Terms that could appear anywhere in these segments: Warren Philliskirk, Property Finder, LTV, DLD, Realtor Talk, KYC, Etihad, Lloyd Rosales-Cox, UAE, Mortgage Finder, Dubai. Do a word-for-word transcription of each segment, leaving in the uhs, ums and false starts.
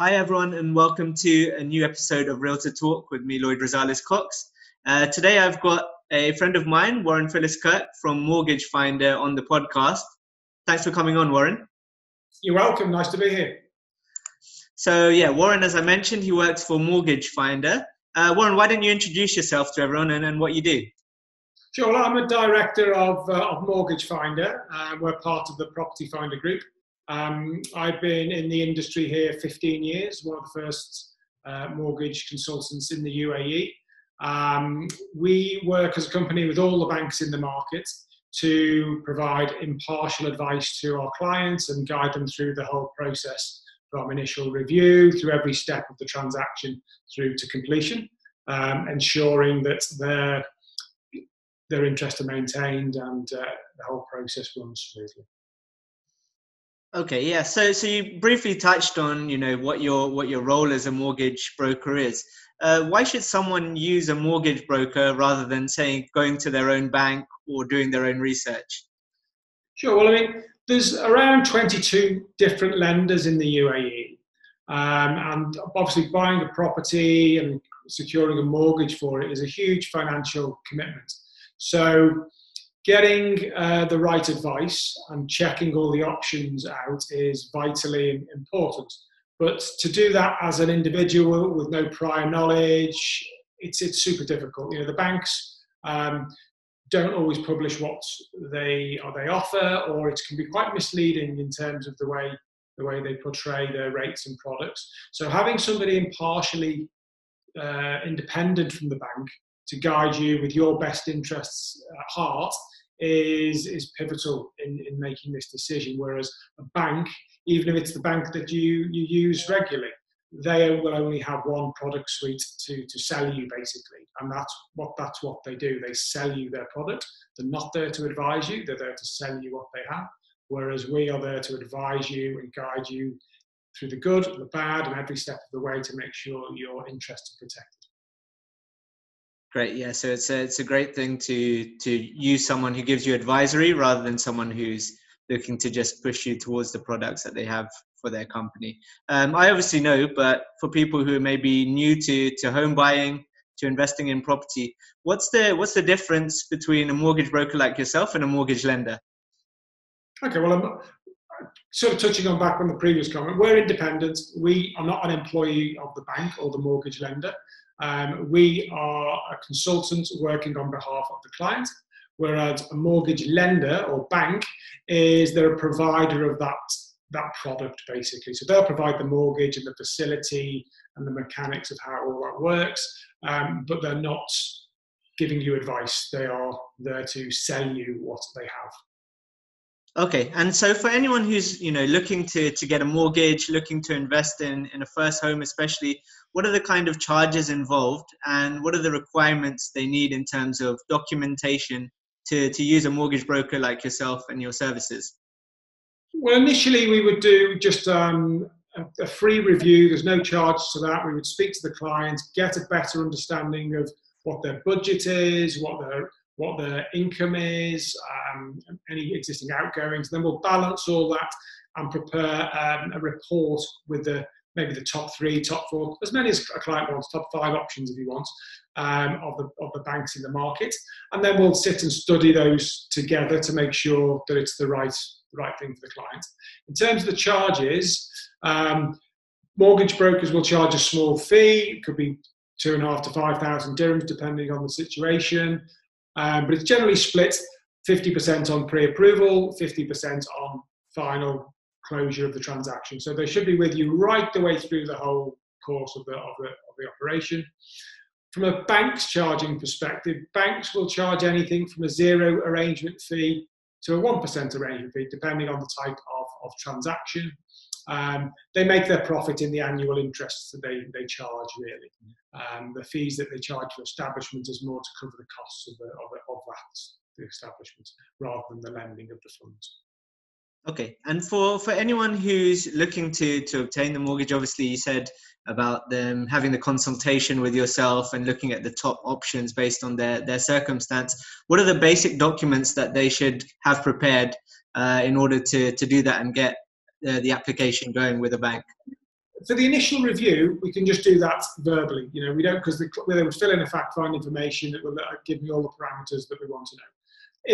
Hi everyone, and welcome to a new episode of Realtor Talk with me, Lloyd Rosales-Cox. Uh, today I've got a friend of mine, Warren Philliskirk from Mortgage Finder on the podcast. Thanks for coming on, Warren. You're welcome. Nice to be here. So yeah, Warren, as I mentioned, he works for Mortgage Finder. Uh, Warren, why don't you introduce yourself to everyone and, and what you do? Sure. Well, I'm a director of, uh, of Mortgage Finder. Uh, we're part of the Property Finder group. Um, I've been in the industry here fifteen years, one of the first uh, mortgage consultants in the U A E. Um, we work as a company with all the banks in the market to provide impartial advice to our clients and guide them through the whole process, from initial review through every step of the transaction through to completion, um, ensuring that their, their interests are maintained and uh, the whole process runs smoothly. Okay, yeah. So, so you briefly touched on, you know, what your what your role as a mortgage broker is. Uh, why should someone use a mortgage broker rather than, say, going to their own bank or doing their own research? Sure. Well, I mean, there's around twenty-two different lenders in the U A E, um, and obviously buying a property and securing a mortgage for it is a huge financial commitment. So getting uh, the right advice and checking all the options out is vitally important. But to do that as an individual with no prior knowledge, it's, it's super difficult. You know, the banks um, don't always publish what they, or they offer, or it can be quite misleading in terms of the way, the way they portray their rates and products. So having somebody impartially uh, independent from the bank to guide you with your best interests at heart is is pivotal in, in making this decision. Whereas a bank, even if it's the bank that you, you use regularly, they will only have one product suite to, to sell you, basically. And that's what that's what they do. They sell you their product. They're not there to advise you. They're there to sell you what they have. Whereas we are there to advise you and guide you through the good, the bad, and every step of the way to make sure your interests are protected. Great, yeah. So it's a, it's a great thing to to use someone who gives you advisory rather than someone who's looking to just push you towards the products that they have for their company. Um, I obviously know, but for people who may be new to to home buying, to investing in property, what's the what's the difference between a mortgage broker like yourself and a mortgage lender? Okay, well, I'm sort of touching on back on the previous comment. We're independent. We are not an employee of the bank or the mortgage lender. Um, we are a consultant working on behalf of the client, whereas a mortgage lender or bank is they're a provider of that, that product, basically. So they'll provide the mortgage and the facility and the mechanics of how all that works, um, but they're not giving you advice. They are there to sell you what they have. Okay, and so for anyone who's, you know, looking to, to get a mortgage, looking to invest in, in a first home especially, what are the kind of charges involved and what are the requirements they need in terms of documentation to, to use a mortgage broker like yourself and your services? Well, initially we would do just um, a, a free review. There's no charge to that. We would speak to the client, get a better understanding of what their budget is, what their what their income is, um, any existing outgoings. Then we'll balance all that and prepare um, a report with the maybe the top three, top four, as many as a client wants, top five options if you want, um, of the of the banks in the market. And then we'll sit and study those together to make sure that it's the right, the right thing for the client. In terms of the charges, um, mortgage brokers will charge a small fee. It could be two and a half to five thousand dirhams, depending on the situation. Um, but it's generally split fifty percent on pre-approval, fifty percent on final closure of the transaction. So they should be with you right the way through the whole course of the, of the, of the operation. From a bank's charging perspective, banks will charge anything from a zero arrangement fee to a one percent arrangement fee, depending on the type of, of transaction. Um, they make their profit in the annual interests that they, they charge, really. Um, the fees that they charge for establishment is more to cover the costs of, the, of, the, of that, the establishment, rather than the lending of the funds. Okay, and for, for anyone who's looking to, to obtain the mortgage, obviously you said about them having the consultation with yourself and looking at the top options based on their, their circumstance. What are the basic documents that they should have prepared uh, in order to, to do that and get Uh, the application going with a bank? for the initial review, we can just do that verbally. You know, we don't, because they would fill in a fact find information that would give me all the parameters that we want to know.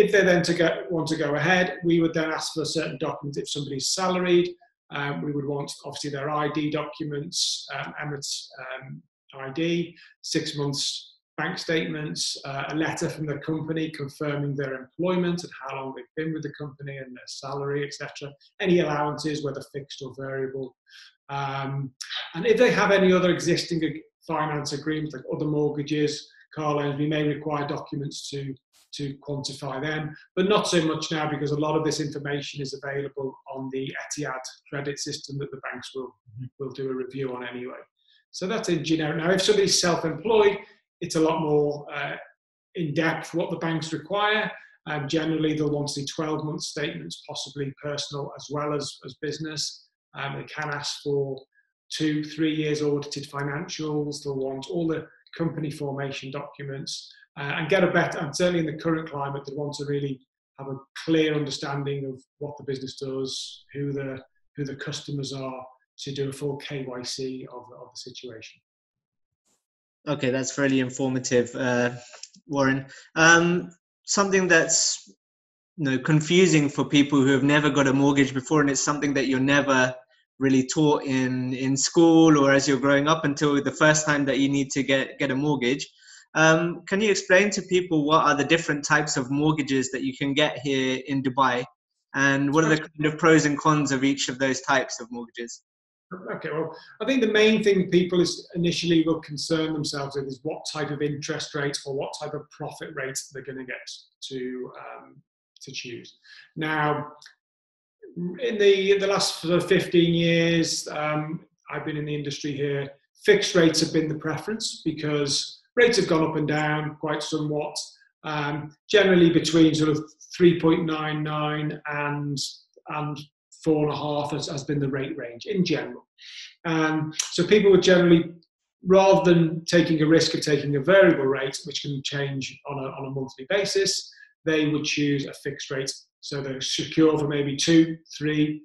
If they then to go, want to go ahead, we would then ask for certain documents. If somebody's salaried, um, we would want obviously their I D documents, um, Emirates um, I D, six months bank statements, uh, a letter from the company confirming their employment and how long they've been with the company and their salary, et cetera. Any allowances, whether fixed or variable. Um, and if they have any other existing finance agreements, like other mortgages, car loans, we may require documents to to quantify them, but not so much now because a lot of this information is available on the Etihad credit system that the banks will, will do a review on anyway. So that's in generic. Now, if somebody's self-employed, it's a lot more uh, in-depth what the banks require. Um, generally, they'll want to see twelve-month statements, possibly personal as well as, as business. Um, they can ask for two, three years audited financials. They'll want all the company formation documents. Uh, and get a better, and certainly in the current climate, they want to really have a clear understanding of what the business does, who the who the customers are, to do a full K Y C of, of the situation. Okay, that's really informative, uh, Warren. Um, something that's you know confusing for people who have never got a mortgage before, and it's something that you're never really taught in in school or as you're growing up until the first time that you need to get get a mortgage. Um, can you explain to people what are the different types of mortgages that you can get here in Dubai, and what are the kind of pros and cons of each of those types of mortgages? Okay, well, I think the main thing people is initially will concern themselves with is what type of interest rate or what type of profit rate they're going to get to um, to choose. Now, in the the last sort of fifteen years, um, I've been in the industry here. Fixed rates have been the preference because rates have gone up and down quite somewhat, um, generally between sort of three point nine nine and, and four and a half has, has been the rate range in general. Um, so people would generally, rather than taking a risk of taking a variable rate, which can change on a, on a monthly basis, they would choose a fixed rate. So they're secure for maybe two, three,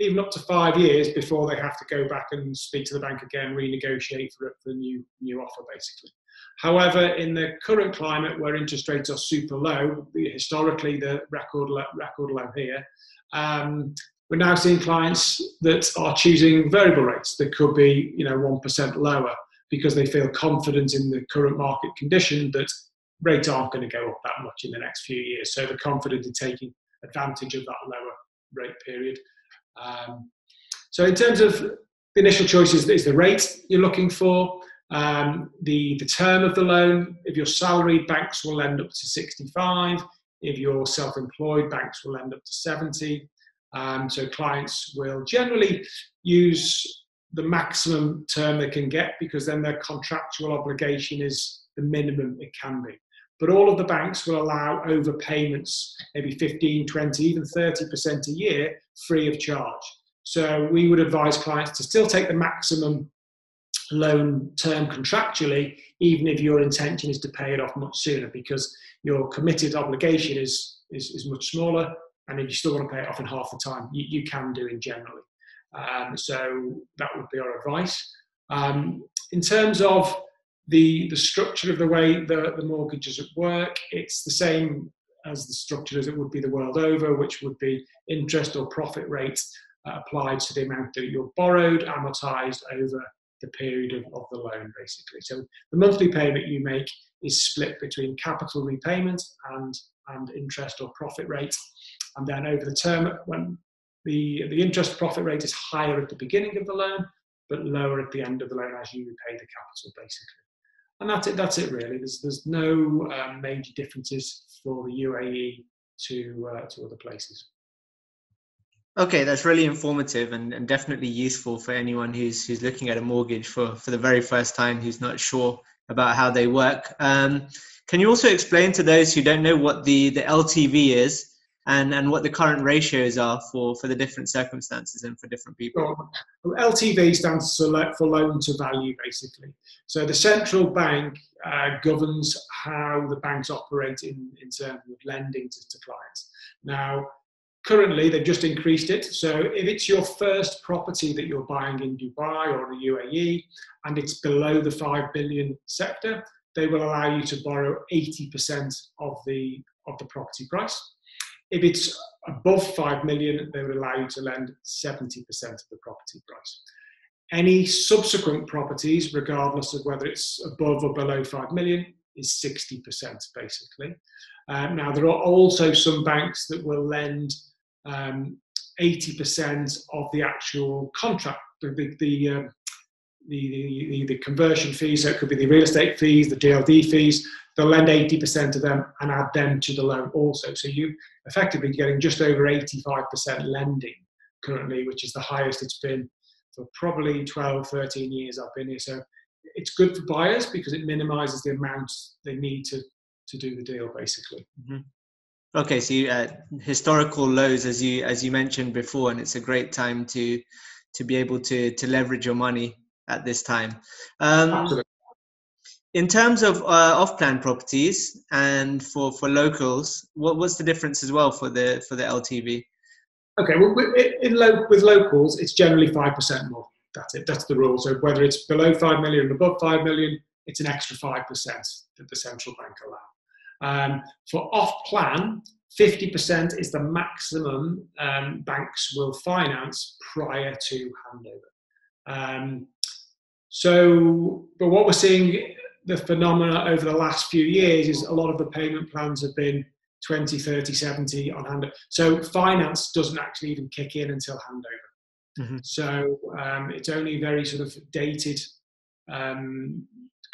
even up to five years before they have to go back and speak to the bank again, renegotiate for the new, new offer basically. However, in the current climate where interest rates are super low, historically the record low, record low here, um, we're now seeing clients that are choosing variable rates that could be, you know, one percent lower because they feel confident in the current market condition that rates aren't going to go up that much in the next few years. So they're confident in taking advantage of that lower rate period. Um, so in terms of the initial choices is the rate you're looking for. Um, the, the term of the loan, if you're salaried, banks will lend up to sixty-five. If you're self-employed, banks will lend up to seventy. Um, so clients will generally use the maximum term they can get because then their contractual obligation is the minimum it can be. But all of the banks will allow overpayments, maybe fifteen, twenty, even thirty percent a year, free of charge. So we would advise clients to still take the maximum loan term contractually, even if your intention is to pay it off much sooner, because your committed obligation is, is, is much smaller, and if you still want to pay it off in half the time, you, you can do in generally. Um, so that would be our advice. Um, in terms of the, the structure of the way the, the mortgages work, it's the same as the structure as it would be the world over, which would be interest or profit rates uh, applied to the amount that you're borrowed, amortized over the period of, of the loan basically. So the monthly payment you make is split between capital repayment and, and interest or profit rate. And then over the term, when the, the interest profit rate is higher at the beginning of the loan, but lower at the end of the loan as you repay the capital basically. And that's it, that's it really. There's, there's no uh, major differences for the U A E to, uh, to other places. Okay, that's really informative and, and definitely useful for anyone who's who's looking at a mortgage for, for the very first time, who's not sure about how they work. Um, can you also explain to those who don't know what the, the L T V is and, and what the current ratios are for, for the different circumstances and for different people? Well, L T V stands for loan to value, basically. So the central bank uh, governs how the banks operate in, in terms of lending to, to clients. Now, Currently, they've just increased it. So if it's your first property that you're buying in Dubai or the U A E, and it's below the five billion sector, they will allow you to borrow eighty percent of the, of the property price. If it's above five million, they would allow you to lend seventy percent of the property price. Any subsequent properties, regardless of whether it's above or below five million, is sixty percent basically. Uh, now, there are also some banks that will lend um, eighty percent of the actual contract, the, the, the, um, the, the, the conversion fees, so it could be the real estate fees, the D L D fees. They'll lend eighty percent of them and add them to the loan also. So you effectively getting just over eighty-five percent lending currently, which is the highest it's been for probably twelve, thirteen years I've been here. So it's good for buyers because it minimizes the amount they need to, to do the deal basically. Mm-hmm. Okay, so you, uh, historical lows, as you as you mentioned before, and it's a great time to to be able to to leverage your money at this time. Um, Absolutely. In terms of uh, off-plan properties and for, for locals, what, what's the difference as well for the for the L T V? Okay, well, in lo with locals, it's generally five percent more. That's it. That's the rule. So whether it's below five million and above five million, it's an extra five percent that the central bank allow. Um, for off-plan, fifty percent is the maximum um, banks will finance prior to handover. Um, so, but what we're seeing, the phenomena over the last few years is a lot of the payment plans have been twenty, thirty, seventy on handover. So finance doesn't actually even kick in until handover. Mm-hmm. So um, it's only very sort of dated um,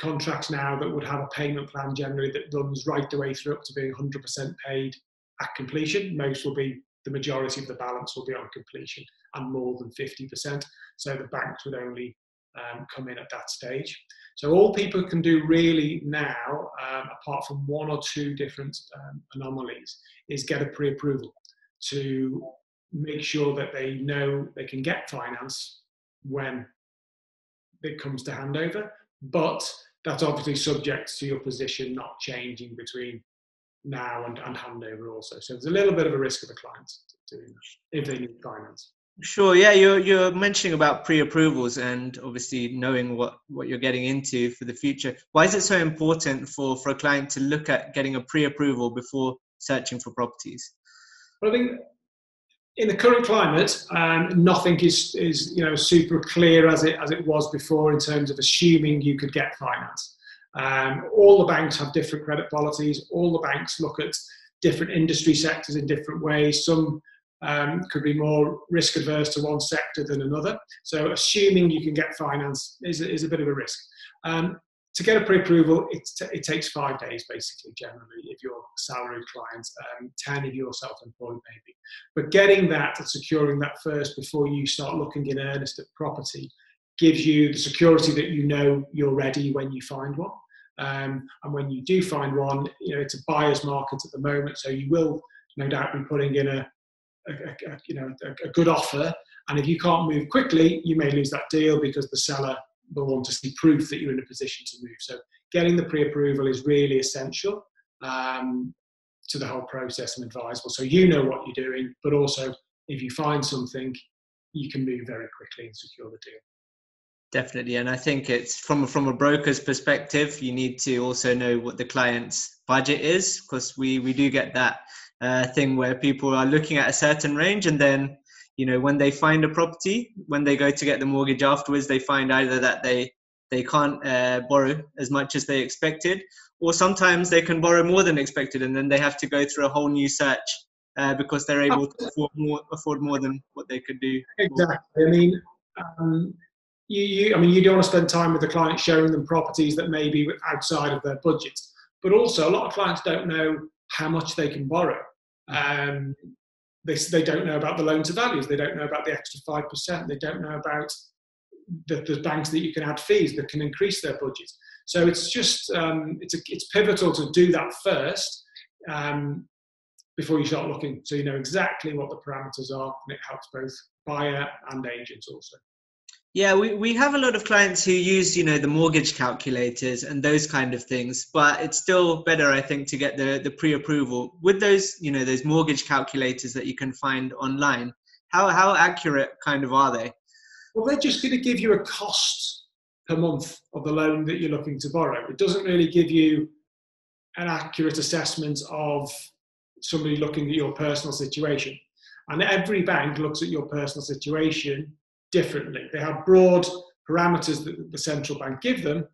contracts now that would have a payment plan generally that runs right the way through up to being one hundred percent paid at completion. Most will be, the majority of the balance will be on completion and more than fifty percent. So the banks would only um, come in at that stage. So all people can do really now, um, apart from one or two different um, anomalies, is get a pre-approval to make sure that they know they can get finance when it comes to handover, but that's obviously subject to your position not changing between now and, and handover also. So there's a little bit of a risk of the client doing that if they need finance. Sure, yeah, you're, you're mentioning about pre-approvals and obviously knowing what, what you're getting into for the future. Why is it so important for, for a client to look at getting a pre-approval before searching for properties? Well, I think in the current climate, um, nothing is, is you know, super clear as it, as it was before in terms of assuming you could get finance. Um, all the banks have different credit policies. All the banks look at different industry sectors in different ways. Some um, could be more risk averse to one sector than another. So assuming you can get finance is, is a bit of a risk. Um, to get a pre-approval, it, it takes five days basically, generally, if you're a salaried client, um, ten if you're self-employed maybe. But getting that and securing that first before you start looking in earnest at property gives you the security that you know you're ready when you find one. Um, and when you do find one, you know, it's a buyer's market at the moment, so you will no doubt be putting in a, a, a you know, a, a good offer. And if you can't move quickly, you may lose that deal because the seller will want to see proof that you're in a position to move. So getting the pre-approval is really essential um, to the whole process and advisable. So you know what you're doing, but also if you find something, you can move very quickly and secure the deal. Definitely, and I think it's from, from a broker's perspective, you need to also know what the client's budget is, because we, we do get that uh, thing where people are looking at a certain range and then you know, when they find a property, when they go to get the mortgage afterwards, they find either that they they can't uh, borrow as much as they expected, or sometimes they can borrow more than expected, and then they have to go through a whole new search uh, because they're able to afford more, afford more than what they could do. Exactly. I mean, um, you, you I mean, you don't want to spend time with the client showing them properties that may be outside of their budget, but also a lot of clients don't know how much they can borrow. Um, They, they don't know about the loan to values, they don't know about the extra five percent, they don't know about the, the banks that you can add fees that can increase their budgets. So it's just, um, it's, a, it's pivotal to do that first um, before you start looking. So you know exactly what the parameters are, and it helps both buyer and agents also. Yeah, we, we have a lot of clients who use, you know, the mortgage calculators and those kind of things, but it's still better, I think, to get the, the pre-approval. With those, you know, those mortgage calculators that you can find online, how, how accurate kind of are they? Well, they're just going to give you a cost per month of the loan that you're looking to borrow. It doesn't really give you an accurate assessment of somebody looking at your personal situation. And every bank looks at your personal situation differently. They have broad parameters that the central bank give them,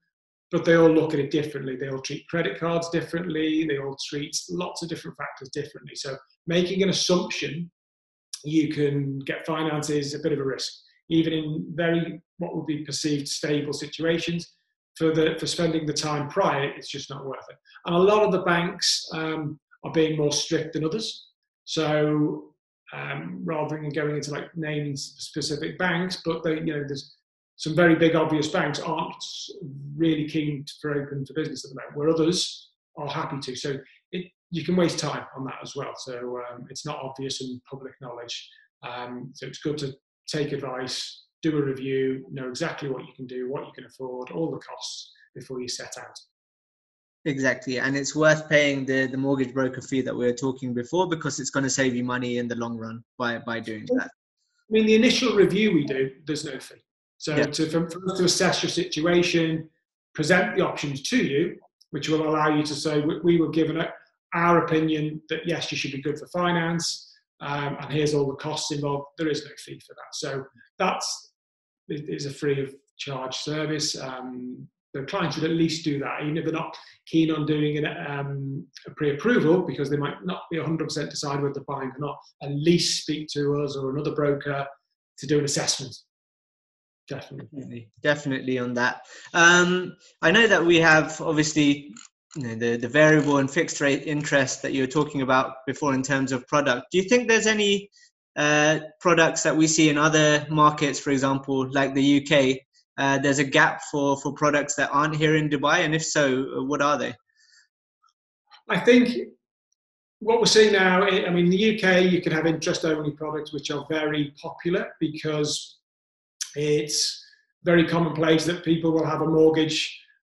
but they all look at it differently. They all treat credit cards differently. They all treat lots of different factors differently. So making an assumption, you can get finance is a bit of a risk, even in very, what would be perceived stable situations. For, the, for spending the time prior, it's just not worth it. And a lot of the banks um, are being more strict than others. So Um, rather than going into like naming specific banks, but they, you know, there's some very big obvious banks aren't really keen for open for business at the moment, where others are happy to. So it, you can waste time on that as well. So um, it's not obvious and public knowledge. Um, so it's good to take advice, do a review, know exactly what you can do, what you can afford, all the costs before you set out. Exactly, and it's worth paying the, the mortgage broker fee that we were talking before, because it's going to save you money in the long run by, by doing that. I mean, the initial review we do, there's no fee. So yeah. to, for, for us to assess your situation, present the options to you, which will allow you to say, we, we were given a, our opinion that yes, you should be good for finance, um, and here's all the costs involved. There is no fee for that. So that's it is a free of charge service. Um, The client should at least do that, even if they're not keen on doing an, um, a pre-approval, because they might not be one hundred percent decide whether they're buying or not. At least speak to us or another broker to do an assessment. Definitely, definitely, definitely on that. Um, I know that we have obviously you know, the the variable and fixed rate interest that you were talking about before in terms of product. Do you think there's any uh, products that we see in other markets, for example, like the U K? Uh, there's a gap for, for products that aren't here in Dubai, and if so, what are they? I think what we're seeing now, I mean, in the U K, you can have interest-only products, which are very popular because it's very commonplace that people will have a mortgage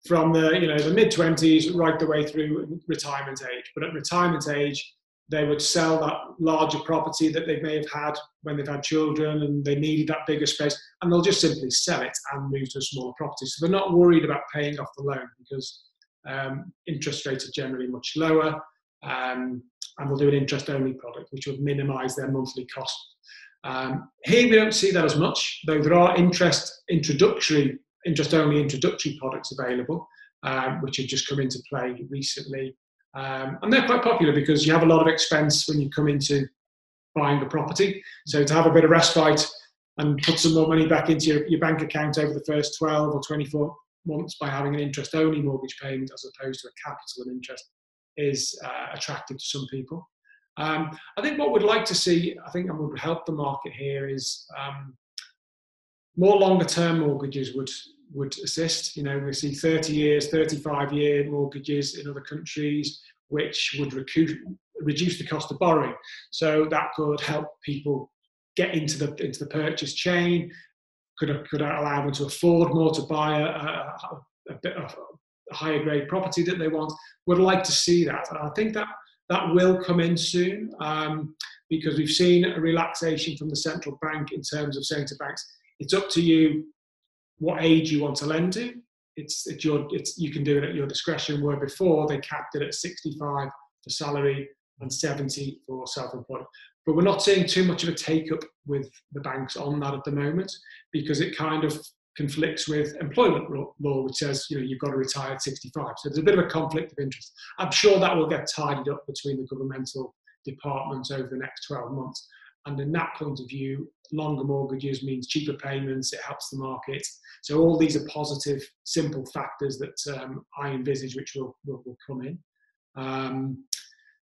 from the, you know, the mid twenties right the way through retirement age. But at retirement age, they would sell that larger property that they may have had when they've had children and they needed that bigger space, and they'll just simply sell it and move to a smaller property. So they're not worried about paying off the loan because um, interest rates are generally much lower, um, and they'll do an interest-only product, which would minimise their monthly cost. Um, here we don't see that as much, though there are interest introductory, interest-only introductory products available, um, which have just come into play recently. Um, and they're quite popular because you have a lot of expense when you come into buying a property. So to have a bit of respite and put some more money back into your, your bank account over the first twelve or twenty-four months by having an interest-only mortgage payment as opposed to a capital and interest is uh, attractive to some people. Um, I think what we'd like to see, I think, and would help the market here is um, more longer-term mortgages would would assist. You know, we see thirty years, thirty-five year mortgages in other countries, which would recu- reduce the cost of borrowing. So that could help people get into the into the purchase chain, could, could allow them to afford more, to buy a, a, a bit of a higher grade property that they want. Would like to see that. And I think that that will come in soon, um, because we've seen a relaxation from the central bank in terms of saying to banks, it's up to you what age you want to lend to. It's, it's your, it's, you can do it at your discretion, where before they capped it at sixty-five for salary and seventy for self-employed. But we're not seeing too much of a take-up with the banks on that at the moment, because it kind of conflicts with employment law, which says, you know, you've got to retire at sixty-five. So there's a bit of a conflict of interest. I'm sure that will get tidied up between the governmental departments over the next twelve months. And in that point of view, longer mortgages means cheaper payments, it helps the market. So all these are positive, simple factors that um, I envisage which will, will, will come in. Um,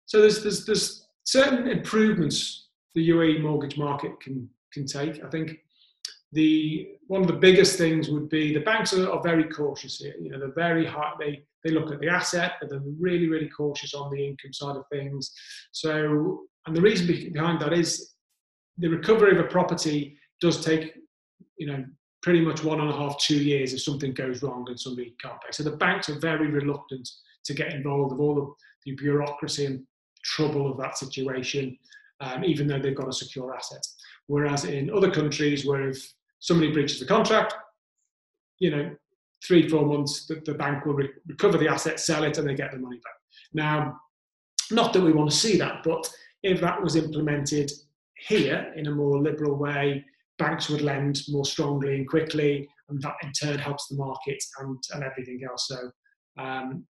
so there's, there's, there's certain improvements the U A E mortgage market can, can take. I think the one of the biggest things would be the banks are, are very cautious here. You know, they're very high, they, they look at the asset, but they're really, really cautious on the income side of things. So, and the reason behind that is the recovery of a property does take, you know, pretty much one and a half, two years if something goes wrong and somebody can't pay. So the banks are very reluctant to get involved with all the, the bureaucracy and trouble of that situation, um, even though they've got a secure asset. Whereas in other countries where if somebody breaches the contract, you know, three, four months, the, the bank will re recover the asset, sell it, and they get the money back. Now, not that we want to see that, but if that was implemented here in a more liberal way, banks would lend more strongly and quickly, and that in turn helps the market and, and everything else. So um,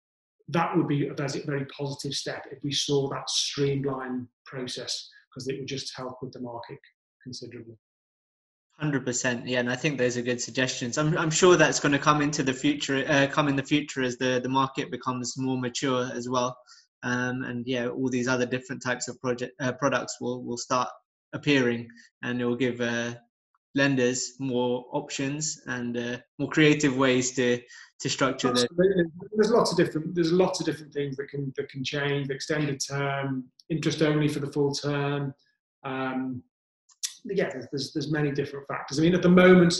that would be a very positive step if we saw that streamlined process, because it would just help with the market considerably. one hundred percent, yeah, and I think those are good suggestions. I'm, I'm sure that's going to come into the future, uh, come in the future as the, the market becomes more mature as well. Um, and yeah, all these other different types of project, uh, products will, will start appearing, and it will give uh, lenders more options and uh, more creative ways to, to structure this. There's lots of different, there's lots of different things that can, that can change, the extended term, interest only for the full term. Um, yeah, there's, there's many different factors. I mean, at the moment,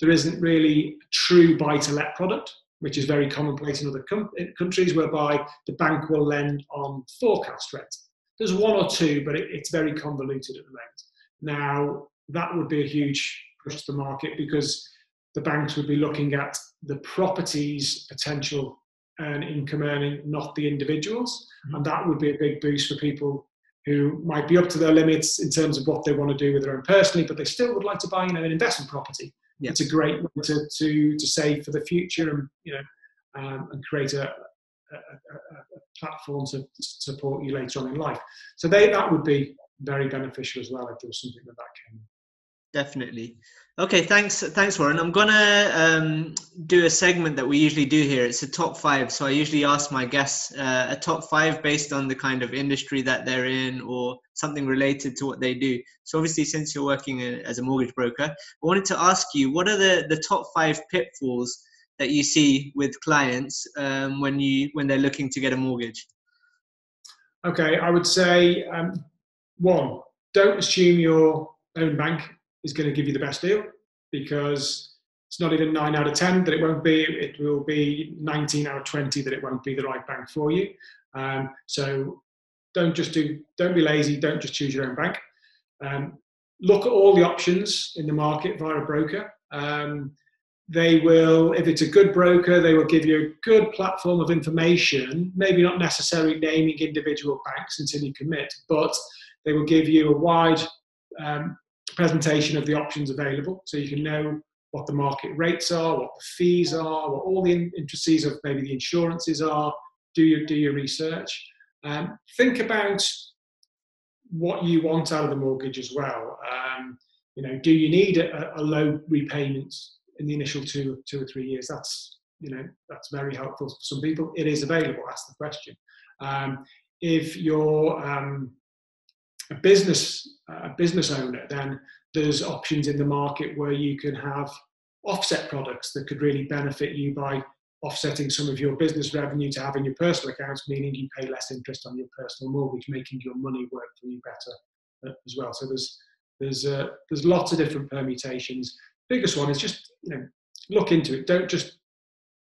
there isn't really a true buy-to-let product, which is very commonplace in other com countries, whereby the bank will lend on forecast rent. There's one or two, but it, it's very convoluted at the moment. Now, that would be a huge push to the market, because the banks would be looking at the property's potential earn income earning, not the individuals. Mm-hmm. And that would be a big boost for people who might be up to their limits in terms of what they want to do with their own personally, but they still would like to buy, you know, an investment property. Yeah. It's a great way to, to, to save for the future, and, you know, um, and create a, a, a platform to, to support you later on in life. So they, that would be very beneficial as well if there was something that that came. Definitely. Okay, thanks, thanks Warren. I'm going to um, do a segment that we usually do here. It's a top five. So I usually ask my guests uh, a top five based on the kind of industry that they're in or something related to what they do. So obviously, since you're working as a mortgage broker, I wanted to ask you, what are the, the top five pitfalls that you see with clients um, when, you, when they're looking to get a mortgage? Okay, I would say, um, one, don't assume your own bank is going to give you the best deal, because it's not even nine out of ten that it won't be, it will be nineteen out of twenty that it won't be the right bank for you. Um, so don't just do, don't be lazy, don't just choose your own bank. Um, look at all the options in the market via a broker. Um, they will, if it's a good broker, they will give you a good platform of information, maybe not necessarily naming individual banks until you commit, but they will give you a wide um, presentation of the options available, so you can know what the market rates are, what the fees are, what all the intricacies of maybe the insurances are. Do your, do your research. Um, think about what you want out of the mortgage as well. Um, you know, do you need a, a low repayment in the initial two, two or three years? That's, you know, that's very helpful for some people. It is available. That's the question. Um, if you're um, a business a business owner, then there's options in the market where you can have offset products that could really benefit you by offsetting some of your business revenue to have in your personal accounts, meaning you pay less interest on your personal mortgage, making your money work for you better as well. So there's there's uh, there's lots of different permutations. The biggest one is just, you know, look into it. Don't just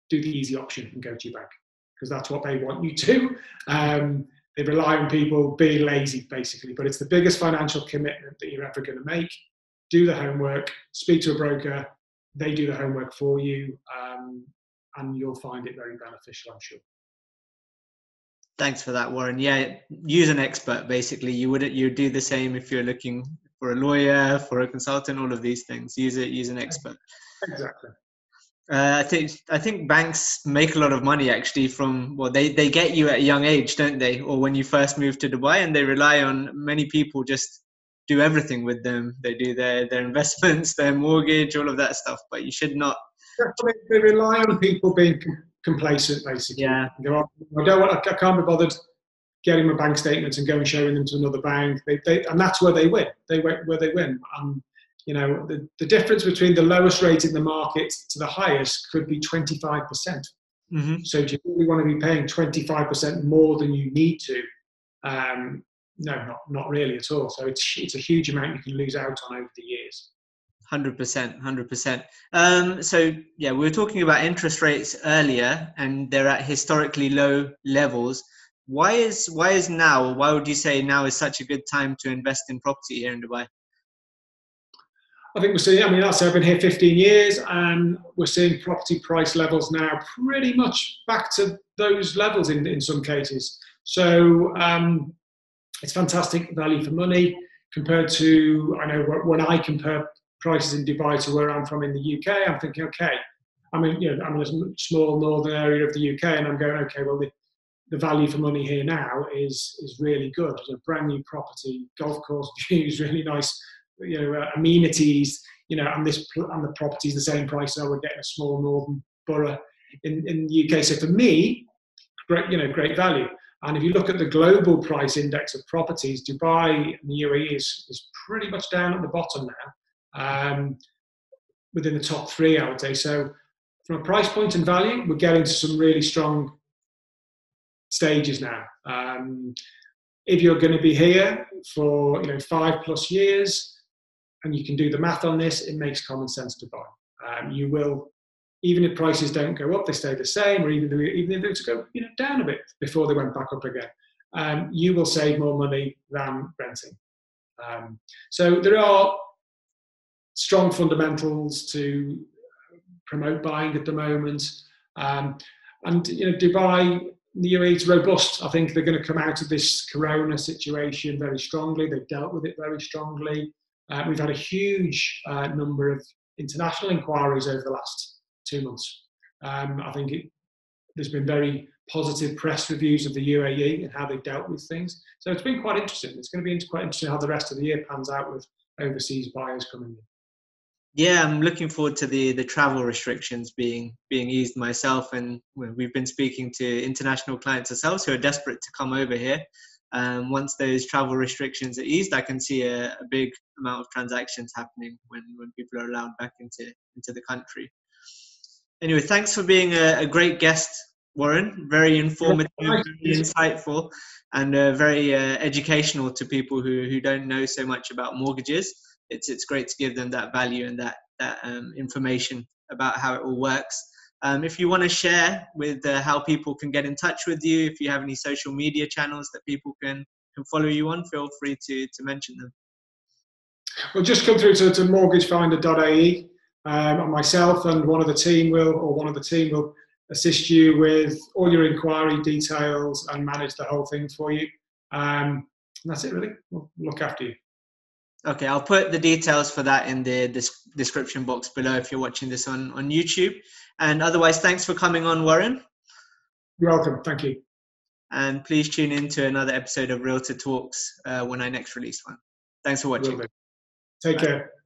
do the easy option and go to your bank, because that's what they want you to. Um, They rely on people being lazy, basically, but it's the biggest financial commitment that you're ever going to make. Do the homework, speak to a broker, they do the homework for you, um, and you'll find it very beneficial, I'm sure. Thanks for that, Warren. Yeah, use an expert, basically. You would you'd do the same if you're looking for a lawyer, for a consultant, all of these things. Use it, use an expert. Exactly. Uh, I think I think banks make a lot of money actually from, well, they, they get you at a young age, don't they? Or when you first move to Dubai, and they rely on many people just do everything with them. They do their, their investments, their mortgage, all of that stuff, but you should not. Yeah, they rely on people being complacent, basically. Yeah. Go, I don't want, I can't be bothered getting my bank statements and going and showing them to another bank. They, they, and that's where they win. They where they win. Um, You know, the, the difference between the lowest rate in the market to the highest could be twenty-five percent. Mm-hmm. So do you really want to be paying twenty-five percent more than you need to? Um, no, not, not really at all. So it's, it's a huge amount you can lose out on over the years. one hundred percent, one hundred percent. Um, so yeah, we were talking about interest rates earlier, and they're at historically low levels. Why is why is now? Why would you say now is such a good time to invest in property here in Dubai? I think we're seeing, I mean, that's, I've been here fifteen years, and we're seeing property price levels now pretty much back to those levels in, in some cases. So um, it's fantastic value for money compared to, I know when I compare prices in Dubai to where I'm from in the U K, I'm thinking, okay, I mean, you know, I'm in a small northern area of the U K, and I'm going, okay, well, the, the value for money here now is, is really good. It's a brand new property, golf course views, really nice, you know, uh, amenities, you know, and this and the property is the same price I would get in a small northern borough in, in the U K. So for me, great, you know, great value. And if you look at the global price index of properties, Dubai and the U A E is, is pretty much down at the bottom now, um, within the top three, I would say. So from a price point and value, we're getting to some really strong stages now. Um, if you're going to be here for, you know, five plus years, and you can do the math on this, it makes common sense to buy. Um, you will, even if prices don't go up, they stay the same, or even, even if they were to go, you know, down a bit before they went back up again, um, you will save more money than renting. Um, so there are strong fundamentals to promote buying at the moment. Um, and, you know, Dubai, the U A E is robust. I think they're going to come out of this corona situation very strongly. They've dealt with it very strongly. Uh, we've had a huge uh, number of international inquiries over the last two months. Um, I think it, there's been very positive press reviews of the U A E and how they've dealt with things. So it's been quite interesting. It's going to be quite interesting how the rest of the year pans out with overseas buyers coming in. Yeah, I'm looking forward to the, the travel restrictions being being eased myself. And we've been speaking to international clients ourselves who are desperate to come over here. Um, once those travel restrictions are eased, I can see a, a big amount of transactions happening when, when people are allowed back into, into the country. Anyway, thanks for being a, a great guest, Warren. Very informative, very insightful, and uh, very uh, educational to people who, who don't know so much about mortgages. It's, it's great to give them that value and that, that um, information about how it all works. Um, if you want to share with uh, how people can get in touch with you, if you have any social media channels that people can, can follow you on, feel free to, to mention them. Well, just come through to, to mortgage finder dot A E, um, and myself and one of the team will, or one of the team will assist you with all your inquiry details and manage the whole thing for you. Um, and that's it, really. We'll look after you. Okay, I'll put the details for that in the description box below if you're watching this on, on YouTube. And otherwise, thanks for coming on, Warren. You're welcome. Thank you. And please tune in to another episode of Realtor Talks uh, when I next release one. Thanks for watching. Take care.